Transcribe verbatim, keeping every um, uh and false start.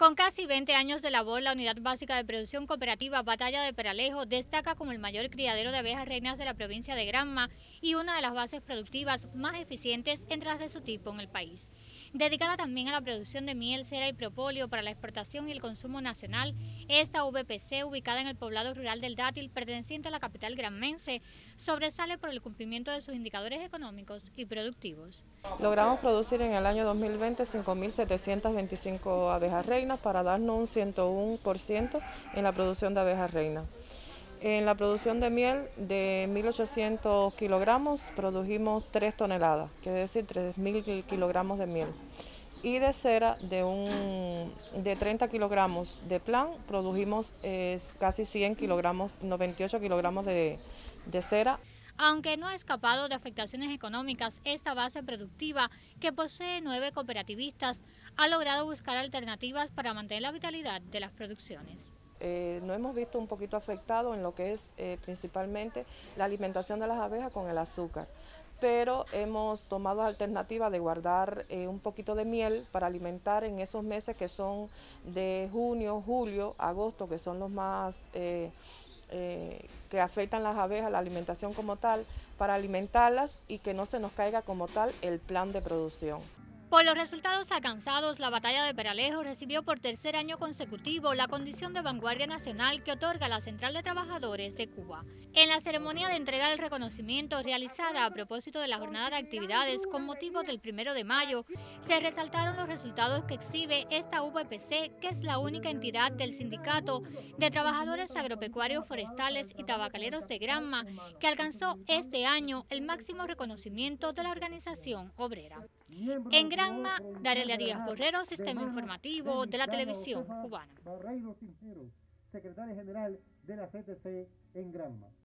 Con casi veinte años de labor, la Unidad Básica de Producción Cooperativa Batalla de Peralejo destaca como el mayor criadero de abejas reinas de la provincia de Granma y una de las bases productivas más eficientes entre las de su tipo en el país. Dedicada también a la producción de miel, cera y propóleo para la exportación y el consumo nacional, esta V P C, ubicada en el poblado rural del Dátil, perteneciente a la capital granmense, sobresale por el cumplimiento de sus indicadores económicos y productivos. Logramos producir en el año dos mil veinte cinco mil setecientas veinticinco abejas reinas para darnos un ciento uno por ciento en la producción de abejas reinas. En la producción de miel de mil ochocientos kilogramos produjimos tres toneladas, quiere decir tres mil kilogramos de miel. Y de cera de, un, de treinta kilogramos de plan produjimos eh, casi cien kilogramos, noventa y ocho kilogramos de, de cera. Aunque no ha escapado de afectaciones económicas, esta base productiva, que posee nueve cooperativistas, ha logrado buscar alternativas para mantener la vitalidad de las producciones. Eh, nos hemos visto un poquito afectado en lo que es eh, principalmente la alimentación de las abejas con el azúcar, pero hemos tomado la alternativa de guardar eh, un poquito de miel para alimentar en esos meses que son de junio, julio, agosto, que son los más eh, eh, que afectan las abejas, la alimentación como tal, para alimentarlas y que no se nos caiga como tal el plan de producción. Por los resultados alcanzados, la batalla de Peralejo recibió por tercer año consecutivo la condición de vanguardia nacional que otorga la Central de Trabajadores de Cuba. En la ceremonia de entrega del reconocimiento realizada a propósito de la jornada de actividades con motivo del Primero de Mayo, se resaltaron los resultados que exhibe esta V P C, que es la única entidad del Sindicato de Trabajadores Agropecuarios, Forestales y Tabacaleros de Granma, que alcanzó este año el máximo reconocimiento de la organización obrera. En Granma, Darelia Díaz Borrero, Sistema Informativo de la Televisión Cubana. Barreiro Quintero, secretario general de la C T C en Granma.